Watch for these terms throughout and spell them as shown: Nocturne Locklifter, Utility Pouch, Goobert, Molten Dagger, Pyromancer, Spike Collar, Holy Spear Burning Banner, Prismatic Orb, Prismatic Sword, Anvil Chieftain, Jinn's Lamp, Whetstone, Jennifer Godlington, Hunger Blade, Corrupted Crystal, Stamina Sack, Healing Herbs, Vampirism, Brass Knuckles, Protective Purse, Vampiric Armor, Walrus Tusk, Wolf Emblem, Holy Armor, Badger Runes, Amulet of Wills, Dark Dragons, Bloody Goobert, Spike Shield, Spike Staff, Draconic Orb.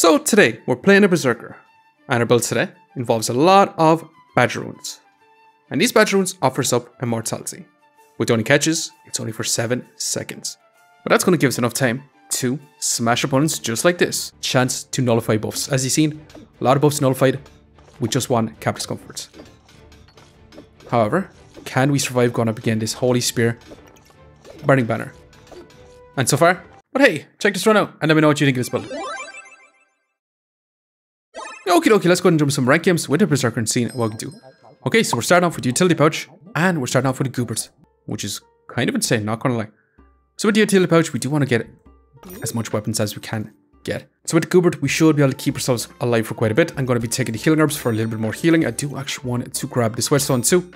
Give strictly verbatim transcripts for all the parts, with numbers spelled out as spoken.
So today we're playing a Berserker, and our build today involves a lot of Badger Runes. And these Badger Runes offers up Immortality. With only catches, it's only for seven seconds. But that's going to give us enough time to smash opponents just like this. Chance to nullify buffs. As you've seen, a lot of buffs nullified with just one Cap Discomfort. However, can we survive going up again this Holy Spear Burning Banner? And so far, but hey, check this run out and let me know what you think of this build. Okie dokie, let's go ahead and jump some rank games with the Berserker and see what we can do. Okay, so we're starting off with the Utility Pouch, and we're starting off with the Goobert, which is kind of insane, not gonna lie. So with the Utility Pouch, we do want to get as much weapons as we can get. So with the Goobert, we should be able to keep ourselves alive for quite a bit. I'm going to be taking the Healing Herbs for a little bit more healing. I do actually want to grab this Whetstone too.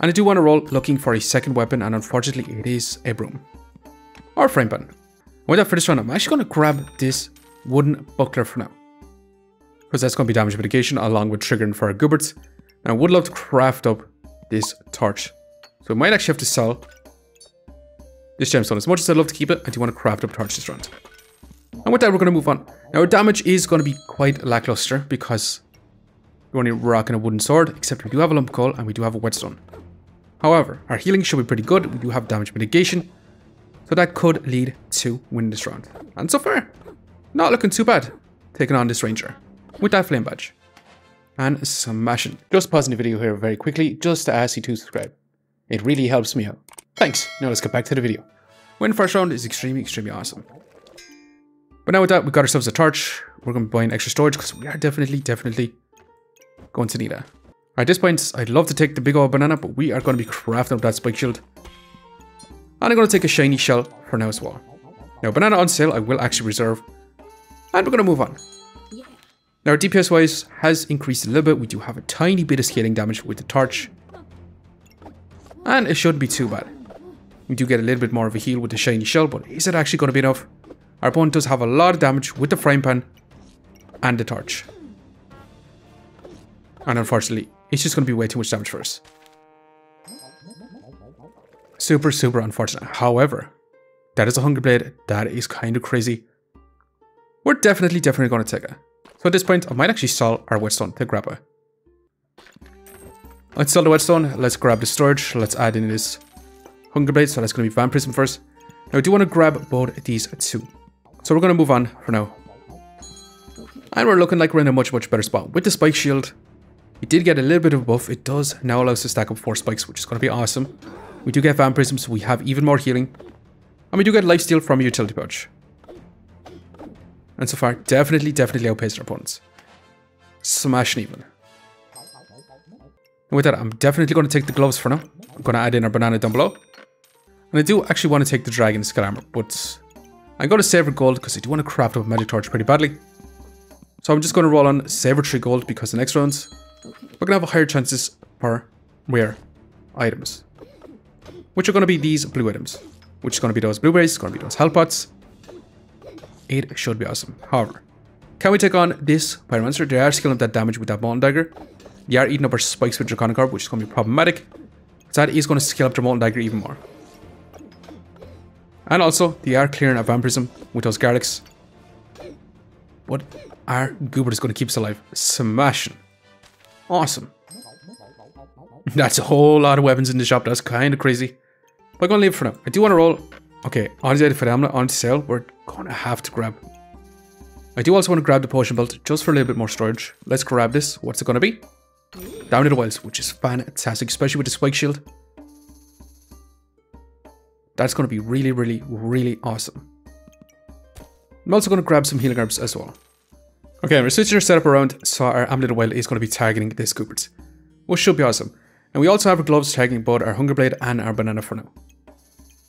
And I do want to roll looking for a second weapon, and unfortunately it is a broom. Or frame pan. With that, for this round, I'm actually going to grab this Wooden Buckler for now, because that's going to be damage mitigation along with triggering for our Gooberts. And I would love to craft up this torch. So we might actually have to sell this gemstone. As much as I'd love to keep it, I do want to craft up torch this round. And with that, we're going to move on. Now our damage is going to be quite lackluster because we're only rocking a wooden sword, except we do have a lump coal and we do have a whetstone. However, our healing should be pretty good. We do have damage mitigation, so that could lead to winning this round. And so far, not looking too bad taking on this ranger with that flame badge and smashing. Just pausing the video here very quickly just to ask you to subscribe. It really helps me out. Thanks. Now let's get back to the video. Win first round is extremely, extremely awesome. But now with that, we got ourselves a torch. We're going to be buying extra storage because we are definitely, definitely going to need that. At this point, I'd love to take the big old banana, but we are going to be crafting up that Spike Shield. And I'm going to take a shiny shell for now as well. Now banana on sale, I will actually reserve. And we're going to move on. Now our D P S wise has increased a little bit. We do have a tiny bit of scaling damage with the torch, and it shouldn't be too bad. We do get a little bit more of a heal with the shiny shell, but is it actually going to be enough? Our opponent does have a lot of damage with the frying pan and the torch, and unfortunately it's just going to be way too much damage for us. Super, super unfortunate. However, that is a Hunger Blade. That is kind of crazy. We're definitely, definitely going to take it. So at this point, I might actually stall our Whetstone to grab it. Let's stall the Whetstone, let's grab the storage, let's add in this Hunger Blade, so that's going to be Vampirism first. Now I do want to grab both these two. So we're going to move on for now. And we're looking like we're in a much, much better spot. With the Spike Shield, we did get a little bit of a buff. It does now allow us to stack up four spikes, which is going to be awesome. We do get Vampirism, so we have even more healing. And we do get Lifesteal from a Utility Pouch. And so far, definitely, definitely outpaced our opponents. Smashing even. And with that, I'm definitely going to take the gloves for now. I'm going to add in our banana down below. And I do actually want to take the dragon skull armor, but I'm going to save for gold because I do want to craft up a magic torch pretty badly. So I'm just going to roll on save for three gold because the next rounds, we're going to have higher chances for rare items, which are going to be these blue items, which is going to be those blueberries, going to be those health pots. It should be awesome. However, can we take on this Pyromancer? They are scaling up that damage with that Molten Dagger. They are eating up our spikes with Draconic Orb, which is going to be problematic. So that is going to scale up their Molten Dagger even more. And also, they are clearing a Vampirism with those Garlics. But our Goobert is going to keep us alive. Smashing. Awesome. That's a whole lot of weapons in the shop. That's kind of crazy. But I'm going to leave it for now. I do want to roll. Okay, honestly, for the amulet on sale, we're gonna have to grab. I do also want to grab the potion belt just for a little bit more storage. Let's grab this. What's it gonna be? Down to the wilds, which is fantastic, especially with the Spike Shield. That's gonna be really, really, really awesome. I'm also gonna grab some healing herbs as well. Okay, we're switching our setup around, so our amulet of wild is gonna be targeting this Goobert, which should be awesome. And we also have our gloves targeting both our Hunger Blade and our banana for now,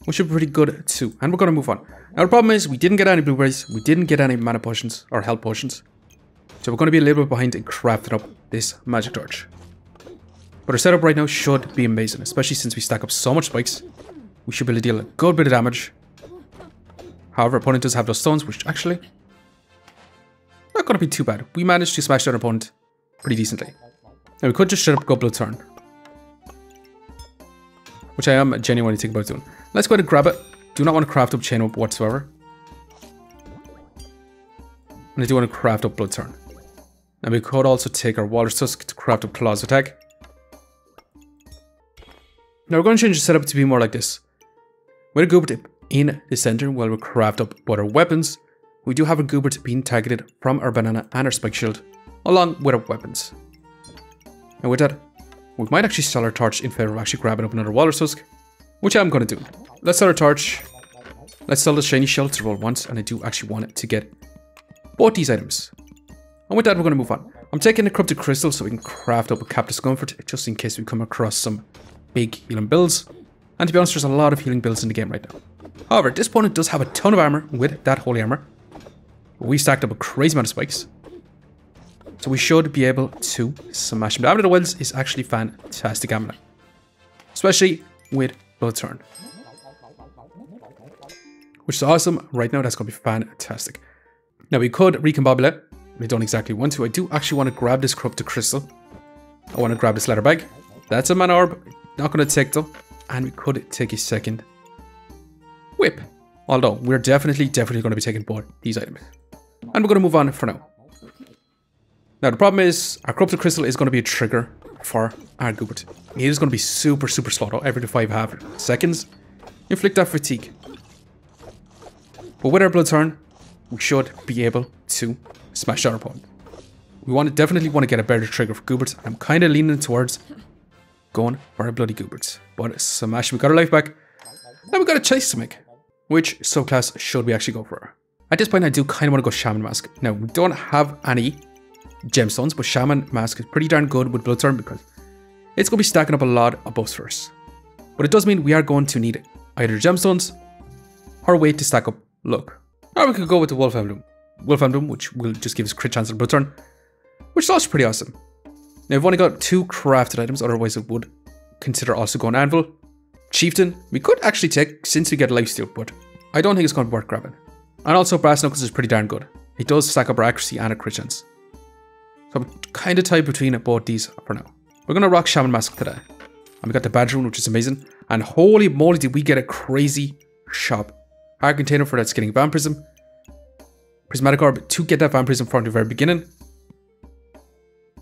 which should be pretty good too. And we're going to move on. Now the problem is we didn't get any blueberries. We didn't get any mana potions or health potions. So we're going to be a little bit behind in crafting up this magic torch. But our setup right now should be amazing, especially since we stack up so much spikes. We should be able to deal a good bit of damage. However, our opponent does have those stones, which actually not going to be too bad. We managed to smash down our opponent pretty decently. Now we could just straight up go Bloodthorn, which I am genuinely thinking about doing. Let's go ahead and grab it. Do not want to craft up chain up whatsoever. And I do want to craft up Bloodthorn. And we could also take our Walrus Tusk to craft up Claws Attack. Now we're going to change the setup to be more like this. With a Goobert in the center, while we craft up both our weapons, we do have a Goobert being targeted from our banana and our spike shield, along with our weapons. And with that, we might actually sell our torch in favor of actually grabbing up another Walrus Tusk, which I'm going to do. Let's sell our torch. Let's sell the shiny shell to roll once, and I do actually want it to get both these items. And with that, we're going to move on. I'm taking the Corrupted Crystal so we can craft up a Cap Discomfort, just in case we come across some big healing builds. And to be honest, there's a lot of healing builds in the game right now. However, this opponent does have a ton of armor with that Holy Armor. We stacked up a crazy amount of spikes. So we should be able to smash him. The Amulet of Wills is actually fantastic amulet, especially with Bloodthorn, which is awesome. Right now, that's going to be fantastic. Now, we could recombobulate. I don't exactly want to. I do actually want to grab this Corrupted Crystal. I want to grab this leather bag. That's a mana orb. Not going to take though. And we could take a second whip. Although, we're definitely, definitely going to be taking both these items. And we're going to move on for now. Now, the problem is, our Corrupted Crystal is going to be a trigger for our Goobert. It is going to be super, super slow though. Every to five half seconds. Inflict that fatigue. But with our Bloodthorn, we should be able to smash our opponent. We want to definitely want to get a better trigger for Goobert. I'm kind of leaning towards going for a Bloody Goobert. But smash, we got our life back. Now we got a chase to make. Which subclass should we actually go for? At this point, I do kind of want to go Shaman Mask. Now, we don't have any gemstones, but Shaman Mask is pretty darn good with Bloodthorn because it's going to be stacking up a lot of buffs for us. But it does mean we are going to need either gemstones or a way to stack up luck. Or we could go with the Wolf Emblem. Wolf Emblem, which will just give us crit chance on Bloodthorn, which is also pretty awesome. Now, we've only got two crafted items, otherwise I would consider also going Anvil. Chieftain, we could actually take since we get Lifesteal, but I don't think it's going to be worth grabbing. And also, Brass Knuckles is pretty darn good. It does stack up our accuracy and our crit chance. So I'm kind of tied between both these for now. We're going to rock Shaman Mask today. And we got the Badger Rune, which is amazing. And holy moly, did we get a crazy shop. Our container for that's getting Vampirism. Prismatic Orb to get that Vampirism from the very beginning.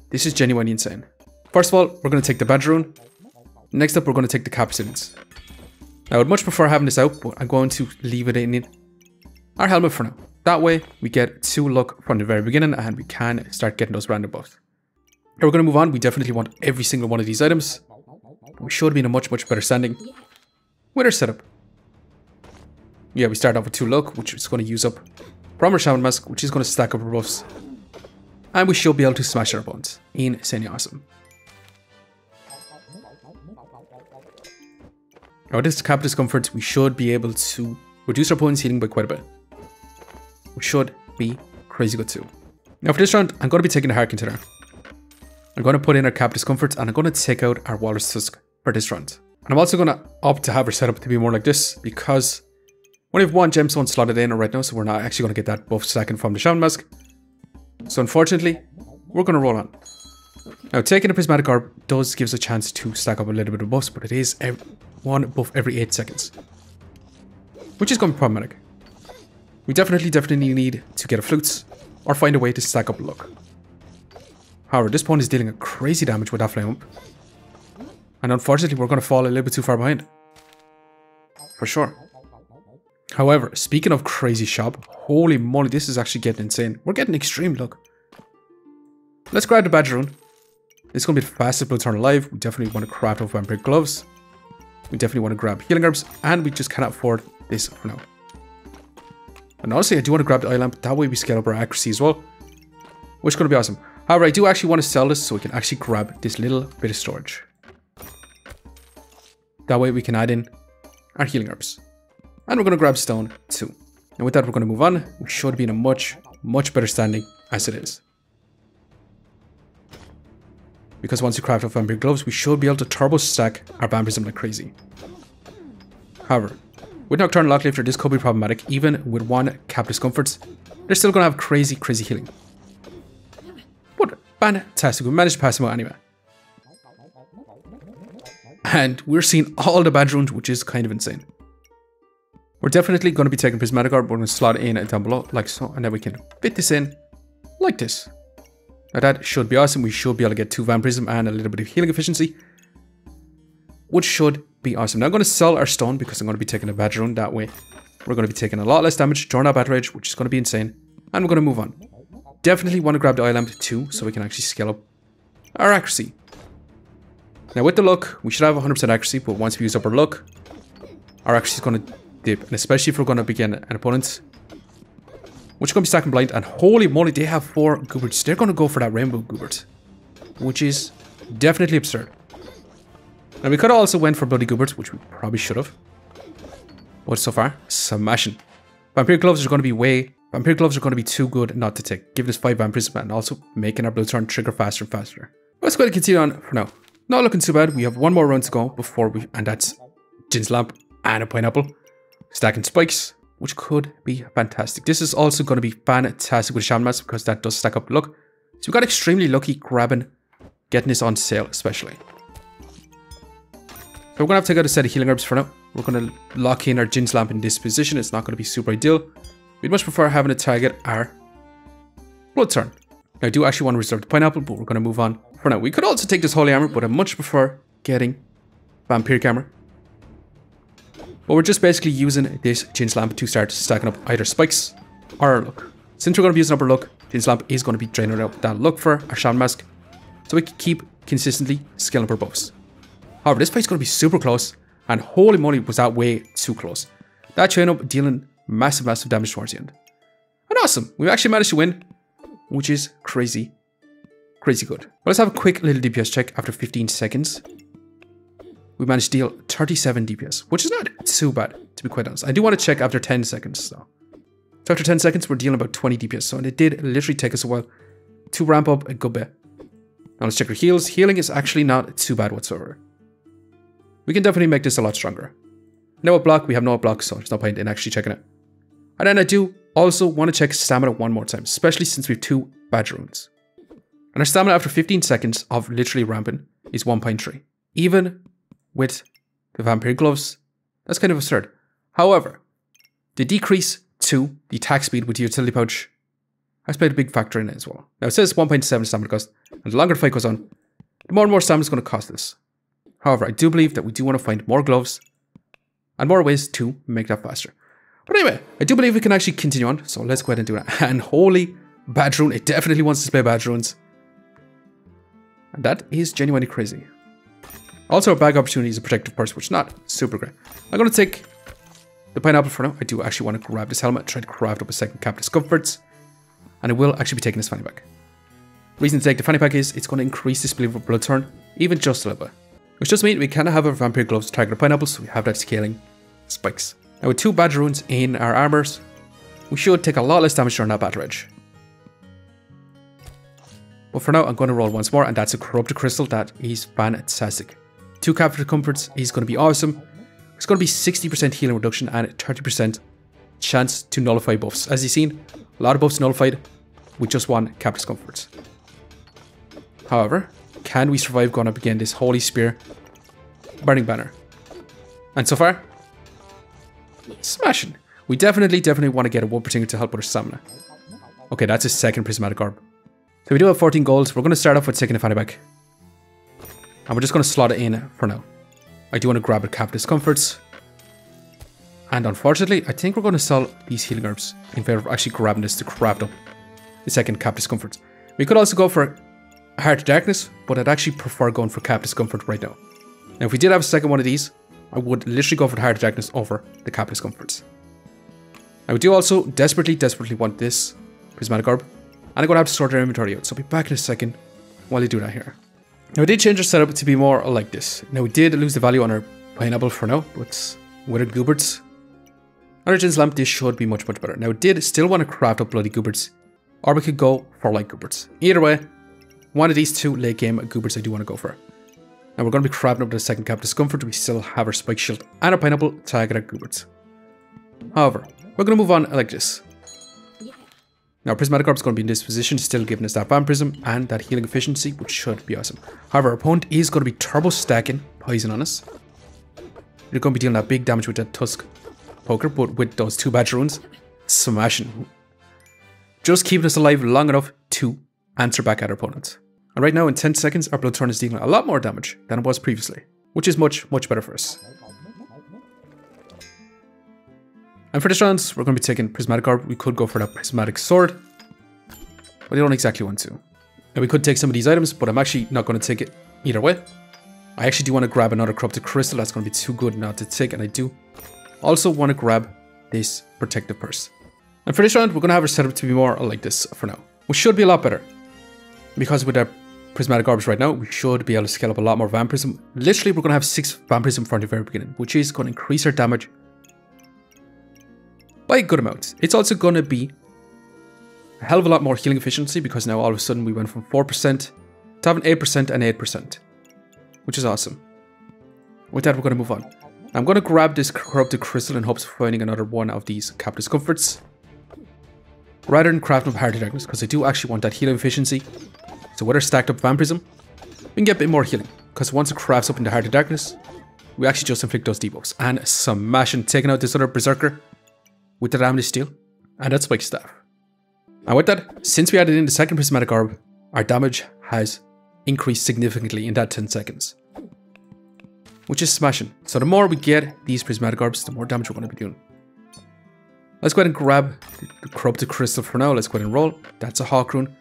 This is genuinely insane. First of all, we're going to take the Badger Rune. Next up, we're going to take the Cap Resilience. I would much prefer having this out, but I'm going to leave it in our helmet for now. That way, we get two luck from the very beginning and we can start getting those random buffs. Now we're going to move on. We definitely want every single one of these items. We should be in a much, much better standing with our setup. Yeah, we start off with two luck, which is going to use up from our Shaman Mask, which is going to stack up our buffs. And we should be able to smash our opponents. Insanely awesome. Now this Cap Discomfort, we should be able to reduce our opponent's healing by quite a bit. We should be crazy good too. Now for this round, I'm going to be taking a Heart Container. I'm going to put in our Cap Discomfort and I'm going to take out our Walrus Tusk for this round. And I'm also going to opt to have our setup to be more like this because we have one gemstone slotted in right now, so we're not actually going to get that buff stacking from the Shaman Mask. So unfortunately, we're going to roll on. Now taking the Prismatic Orb does give us a chance to stack up a little bit of buffs, but it is every, one buff every eight seconds. Which is going to be problematic. We definitely, definitely need to get a Flutes or find a way to stack up luck. However, this pawn is dealing a crazy damage with that Flame Up. And unfortunately, we're going to fall a little bit too far behind. For sure. However, speaking of crazy shop, holy moly, this is actually getting insane. We're getting extreme luck. Let's grab the Badger Rune. It's going to be the fastest Bloodthorn alive. We definitely want to craft off Vampire Gloves. We definitely want to grab Healing Herbs. And we just cannot afford this for now. And honestly, I do want to grab the Eye Lamp. That way we scale up our accuracy as well. Which is going to be awesome. However, I do actually want to sell this so we can actually grab this little bit of storage. That way we can add in our Healing Herbs. And we're going to grab Stone too. And with that, we're going to move on. We should be in a much, much better standing as it is. Because once we craft our Vampire Gloves, we should be able to turbo stack our Vampirism like crazy. However, with Nocturne Locklifter, this could be problematic. Even with one Cap Discomfort, they're still going to have crazy, crazy healing. But fantastic, we managed to pass them out anyway. And we're seeing all the Badger Runes, which is kind of insane. We're definitely going to be taking Prismatic Orb, we're going to slot in down below, like so, and then we can fit this in like this. Now that should be awesome. We should be able to get two Vampirism and a little bit of healing efficiency, which should be awesome. Now I'm going to sell our stone because I'm going to be taking a Badger Rune. That way we're going to be taking a lot less damage, drawing out Bad Rage, which is going to be insane. And we're going to move on. Definitely want to grab the Eye Lamp too, so we can actually scale up our accuracy. Now with the luck, we should have one hundred percent accuracy, but once we use up our luck, our accuracy is going to dip. And especially if we're going to begin an opponent, which is going to be stacking blind. And holy moly, they have four Gooberts. They're going to go for that Rainbow Goobert, which is definitely absurd. And we could have also went for Bloody Goobert, which we probably should have. But so far, smashing. Vampire Gloves are going to be way... Vampire Gloves are going to be too good not to take, giving us five Vampirism and also making our Bloodthorn trigger faster and faster. Let's go ahead and continue on for now. Not looking too bad. We have one more round to go before we... And that's Jinn's Lamp and a Pineapple. Stacking spikes, which could be fantastic. This is also going to be fantastic with Shaman Mask because that does stack up luck. So we got extremely lucky grabbing, getting this on sale especially. So we're going to have to take out a set of Healing Herbs for now. We're going to lock in our Jinn's Lamp in this position. It's not going to be super ideal. We'd much prefer having to target our Bloodthorn. Now I do actually want to reserve the Pineapple, but we're going to move on for now. We could also take this Holy Armor, but I much prefer getting Vampiric Armor. But we're just basically using this Jinn's Lamp to start stacking up either spikes or our luck. Since we're going to be using up our luck, Jinn's Lamp is going to be draining out that luck for our Shaman Mask, so we can keep consistently scaling up our buffs. However, this fight's going to be super close, and holy moly was that way too close. That chain up dealing massive, massive damage towards the end. And awesome, we actually managed to win, which is crazy, crazy good. Well, let's have a quick little D P S check after fifteen seconds. We managed to deal thirty-seven D P S, which is not too bad, to be quite honest. I do want to check after ten seconds though. So after ten seconds, we're dealing about twenty D P S. So and it did literally take us a while to ramp up a good bit. Now let's check our heals. Healing is actually not too bad whatsoever. We can definitely make this a lot stronger. Now a block, we have no block, so there's no point in actually checking it. And then I do also want to check stamina one more time, especially since we have two Badger Runes. And our stamina after fifteen seconds of literally ramping is one point three. Even with the Vampire Gloves, that's kind of absurd. However, the decrease to the attack speed with the Utility Pouch has played a big factor in it as well. Now it says one point seven stamina cost, and the longer the fight goes on, the more and more stamina is going to cost us. However, I do believe that we do want to find more gloves and more ways to make that faster. But anyway, I do believe we can actually continue on, so let's go ahead and do that. And holy Badger Rune, it definitely wants to play Badger Runes. And that is genuinely crazy. Also, our bag opportunity is a Protective Purse, which is not super great. I'm going to take the Pineapple for now. I do actually want to grab this helmet, try to craft up a second Cap Discomfort, and I will actually be taking this fanny pack. Reason to take the fanny pack is it's going to increase this believable Bloodthorn, even just a little bit. Which just means we can have our Vampire Gloves to target a Pineapple, so we have that scaling spikes. Now with two Badger Runes in our armors, we should take a lot less damage during that Bad Rage. But for now, I'm going to roll once more, and that's a Corrupted Crystal. That is fantastic. Two Cap Discomforts is going to be awesome. It's going to be sixty percent healing reduction and thirty percent chance to nullify buffs. As you've seen, a lot of buffs nullified with just one Cap Discomfort. However, can we survive going up again this Holy Spear Burning Banner? And so far, smashing. We definitely, definitely want to get a Wood Protector to help with our stamina. Okay, that's a second Prismatic Orb. So we do have fourteen golds. We're going to start off with taking a fanny pack, and we're just going to slot it in for now. I do want to grab a Cap Discomforts, and unfortunately, I think we're going to sell these Healing Herbs in favor of actually grabbing this to craft up the second Cap Discomfort. We could also go for Heart of Darkness, but I'd actually prefer going for Cap Discomfort right now. Now, if we did have a second one of these, I would literally go for the Heart of Darkness over the Cap Discomforts. Now, we do also desperately, desperately want this Prismatic Orb, and I'm going to have to sort our inventory out, so I'll be back in a second while I do that here. Now, I did change our setup to be more like this. Now, we did lose the value on our Pineapple for now, but with our Gooberts and our Jinn's Lamp, this should be much, much better. Now, we did still want to craft up Bloody Gooberts, or we could go for Light Gooberts. Either way, one of these two late game Gooberts I do want to go for. Now we're going to be crabbing up to the second Cap Discomfort. We still have our Spike Shield and our Pineapple target at Gooberts. However, we're going to move on like this. Now our Prismatic Orb is going to be in this position, still giving us that Vampirism and that healing efficiency, which should be awesome. However, our opponent is going to be turbo stacking poison on us. They're going to be dealing that big damage with that Tusk Poker, but with those two Badger Runes, smashing. just keeping us alive long enough to answer back at our opponents. And right now in ten seconds, our Bloodthorn is dealing a lot more damage than it was previously, which is much, much better for us. And for this round, we're going to be taking Prismatic Orb. We could go for that Prismatic Sword, but I don't exactly want to. Now we could take some of these items, but I'm actually not going to take it either way. I actually do want to grab another Corrupted Crystal. That's going to be too good not to take, and I do also want to grab this Protective Purse. And for this round, we're going to have our setup to be more like this for now, which should be a lot better. Because with our Prismatic Orbs right now, we should be able to scale up a lot more Vampirism. Literally, we're going to have six Vampirism from the very beginning, which is going to increase our damage by a good amount. It's also going to be a hell of a lot more healing efficiency, because now all of a sudden we went from four percent to having eight percent and eight percent, which is awesome. With that, we're going to move on. I'm going to grab this Corrupted Crystal in hopes of finding another one of these Cap Discomforts, rather than crafting up Heart of Darkness, because I do actually want that healing efficiency. So with our stacked up Vampirism, we can get a bit more healing, because once it crafts up into Heart of Darkness, we actually just inflict those debuffs. And smashing, taking out this other Berserker with that Lifesteal and that Spike Staff. And with that, since we added in the second Prismatic Orb, our damage has increased significantly in that ten seconds, which is smashing. So the more we get these Prismatic Orbs, the more damage we're going to be doing. Let's go ahead and grab the Corrupted Crystal for now. Let's go ahead and roll. That's a Hawk Rune.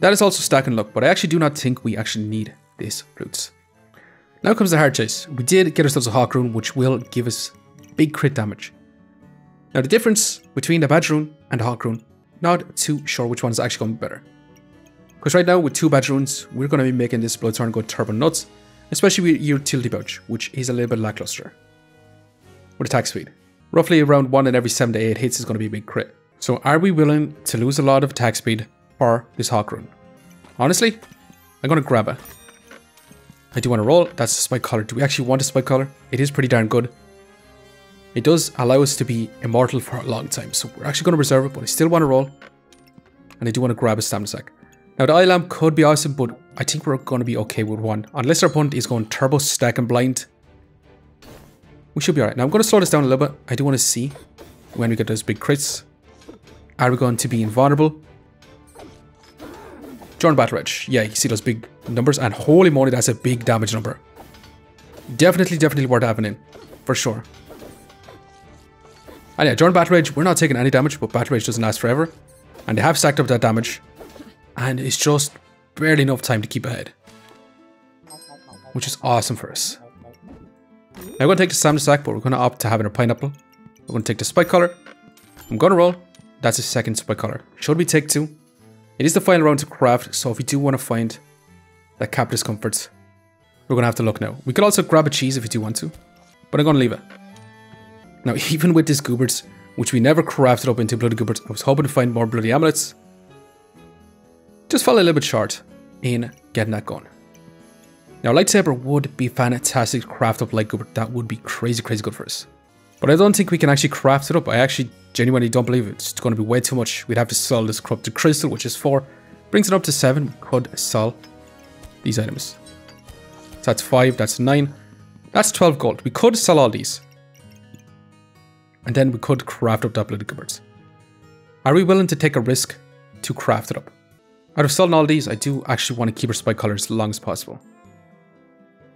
That is also stack and luck, but I actually do not think we actually need these flutes. Now comes the hard chase. We did get ourselves a Hawk Rune, which will give us big crit damage. Now the difference between the Badger Rune and the Hawk Rune, not too sure which one is actually going to be better. Because right now with two Badger Runes, we're going to be making this Bloodthorn go turbo nuts, especially with Utility Pouch, which is a little bit lackluster. With attack speed, roughly around one in every seven to eight hits is going to be a big crit. So are we willing to lose a lot of attack speed for this Hawk Rune? Honestly, I'm going to grab it. I do want to roll. That's the Spike Collar. Do we actually want a Spike Collar? It is pretty darn good. It does allow us to be immortal for a long time, so we're actually going to reserve it, but I still want to roll. And I do want to grab a stamina sack. Now the Eye Lamp could be awesome, but I think we're going to be okay with one. Unless our opponent is going turbo, stack and blind, we should be alright. Now I'm going to slow this down a little bit. I do want to see when we get those big crits. Are we going to be invulnerable? Jorn Battle Edge. Yeah, you see those big numbers, and holy moly, that's a big damage number. Definitely, definitely worth having in, for sure. And yeah, Jorn Battle Edge, we're not taking any damage, but Battle Edge doesn't last forever. And they have stacked up that damage, and it's just barely enough time to keep ahead, which is awesome for us. Now I'm going to take the Stamina Sack, but we're going to opt to having a Pineapple. We're going to take the Spike Collar. I'm going to roll. That's the second Spike Collar. Should we take two? It is the final round to craft, so if we do want to find that Cap Discomfort, we're going to have to look now. We could also grab a Cheese if we do want to, but I'm going to leave it. Now, even with this Goobert, which we never crafted up into Bloody Goobert, I was hoping to find more Bloody Amulets. Just fell a little bit short in getting that going. Now, Lightsaber would be fantastic to craft up like Goobert. That would be crazy, crazy good for us. But I don't think we can actually craft it up. I actually genuinely don't believe it. It's going to be way too much. We'd have to sell this Corrupted Crystal, which is four. Brings it up to seven. We could sell these items. So that's five. That's nine. That's twelve gold. We could sell all these. And then we could craft up that Bloody Goobert. Are we willing to take a risk to craft it up? Out of selling all these, I do actually want to keep our Spike Collar as long as possible.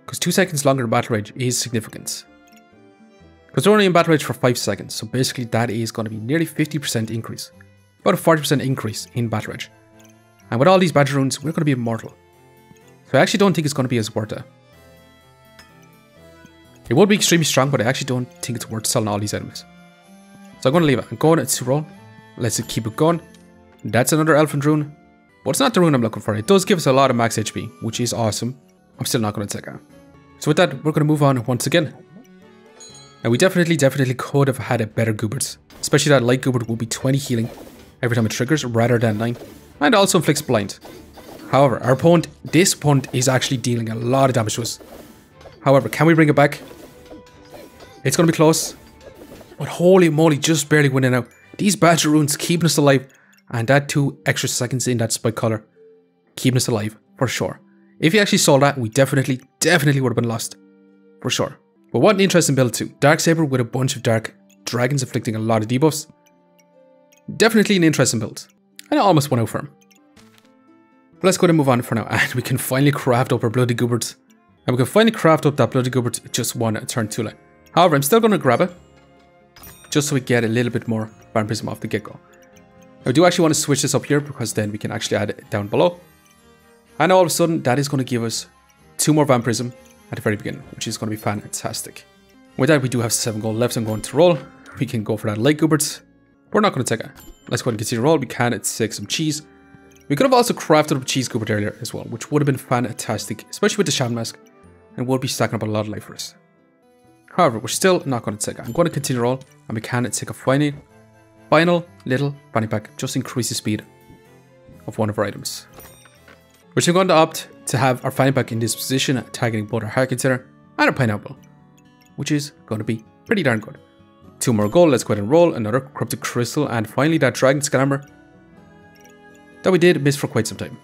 Because two seconds longer in Battle Rage is significant. Because we're only in Battle Rage for five seconds, so basically that is going to be nearly fifty percent increase. About a forty percent increase in Battle Rage. And with all these Badger Runes, we're going to be immortal. So I actually don't think it's going to be as worth it. It would be extremely strong, but I actually don't think it's worth selling all these items. So I'm going to leave it. I'm going to roll. Let's keep it going. That's another Elfin Rune. But it's not the rune I'm looking for. It does give us a lot of max H P, which is awesome. I'm still not going to take it. So with that, we're going to move on once again. And we definitely, definitely could have had a better Goobert. Especially that Light Goobert will be twenty healing every time it triggers, rather than nine. And also inflicts blind. However, our opponent, this opponent is actually dealing a lot of damage to us. However, can we bring it back? It's going to be close. But holy moly, just barely winning out. These Badger Runes keeping us alive. And that two extra seconds in that Spike Collar, keeping us alive, for sure. If he actually sold that, we definitely, definitely would have been lost. For sure. But what an interesting build too. Darksaber with a bunch of dark dragons inflicting a lot of debuffs. Definitely an interesting build. And I almost won over him. But let's go ahead and move on for now. And we can finally craft up our Bloody Goobert. And we can finally craft up that Bloody Goobert just one turn two line. However, I'm still going to grab it. Just so we get a little bit more Vampirism off the get-go. I do actually want to switch this up here because then we can actually add it down below. And all of a sudden, that is going to give us two more Vampirism at the very beginning, which is going to be fantastic. With that, we do have seven gold left. I'm going to roll. We can go for that Light Goobert. We're not going to take it. Let's go ahead and continue to roll. We can take some cheese. We could have also crafted up Cheese Goobert earlier as well, which would have been fantastic, especially with the Shaman Mask, and would be stacking up a lot of life for us. However, we're still not going to take it. I'm going to continue to roll, and we can take a final, final little fanny pack, just increase the speed of one of our items. Which I'm going to opt to have our fanny pack in this position, targeting both our Heart Container and our Pineapple, which is going to be pretty darn good. Two more gold, let's go ahead and roll, another Corrupted Crystal, and finally that Dragon Scammer that we did miss for quite some time.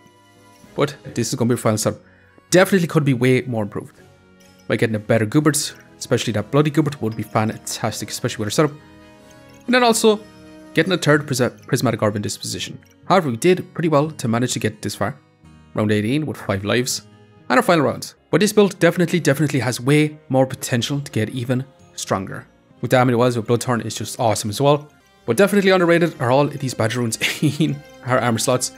But this is going to be a final setup. Definitely could be way more improved. By getting a better Goobert, especially that Bloody Goobert would be fantastic, especially with our setup. And then also, getting a third pris Prismatic Orb in this position. However, we did pretty well to manage to get this far. Round eighteen with five lives, and our final rounds. But this build definitely, definitely has way more potential to get even stronger. With damage it was with Bloodthorn is just awesome as well. But definitely underrated are all these Badger Runes in our armor slots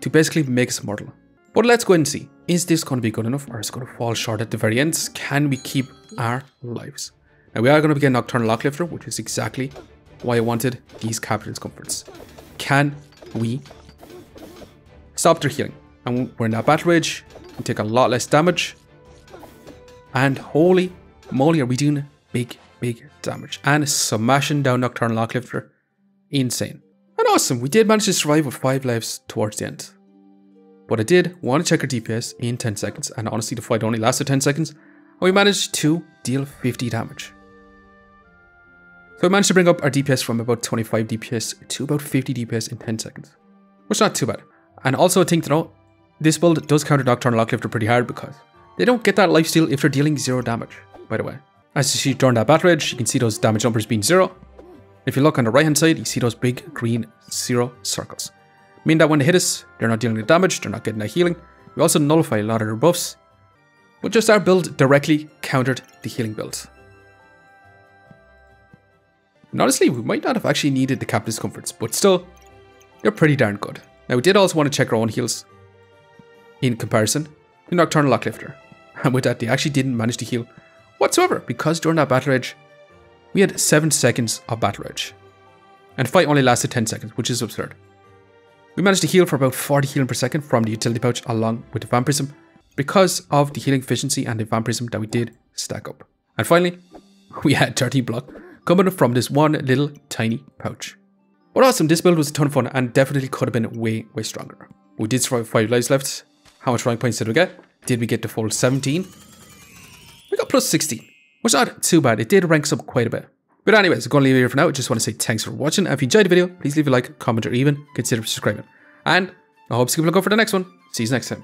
to basically make us mortal. But let's go ahead and see, is this going to be good enough or is it going to fall short at the very end? Can we keep our lives? Now we are going to be getting Nocturne Locklifter, which is exactly why I wanted these Cap Discomforts. Can we stop their healing? And we're in that Battle Rage, we take a lot less damage. And holy moly, are we doing big, big damage. And smashing down Nocturne Locklifter, insane. And awesome, we did manage to survive with five lives towards the end. But I did want to check our D P S in ten seconds, and honestly the fight only lasted ten seconds, and we managed to deal fifty damage. So we managed to bring up our D P S from about twenty-five D P S to about fifty D P S in ten seconds. Which is not too bad. And also a thing to note, this build does counter Nocturne Locklifter pretty hard because they don't get that lifesteal if they're dealing zero damage, by the way. As you see during that Battle Rage, you can see those damage numbers being zero. If you look on the right hand side, you see those big green zero circles. Meaning that when they hit us, they're not dealing the damage, they're not getting that healing. We also nullify a lot of their buffs. But just our build directly countered the healing build. And honestly, we might not have actually needed the Cap Discomforts, but still, they're pretty darn good. Now we did also want to check our own heals in comparison to Nocturne Locklifter, and with that they actually didn't manage to heal whatsoever because during that Battle Rage we had seven seconds of Battle Rage and fight only lasted ten seconds, which is absurd. We managed to heal for about forty healing per second from the Utility Pouch along with the Vampirism because of the healing efficiency and the Vampirism that we did stack up. And finally we had thirteen block coming from this one little tiny pouch. But awesome, this build was a ton of fun and definitely could have been way way stronger. We did survive five lives left. How much rank points did we get? Did we get the full seventeen? We got plus sixteen, which is not too bad. It did rank up quite a bit. But anyways, I'm going to leave it here for now. I just want to say thanks for watching. And if you enjoyed the video, please leave a like, comment, or even consider subscribing. And I hope you keep a look out for the next one. See you next time.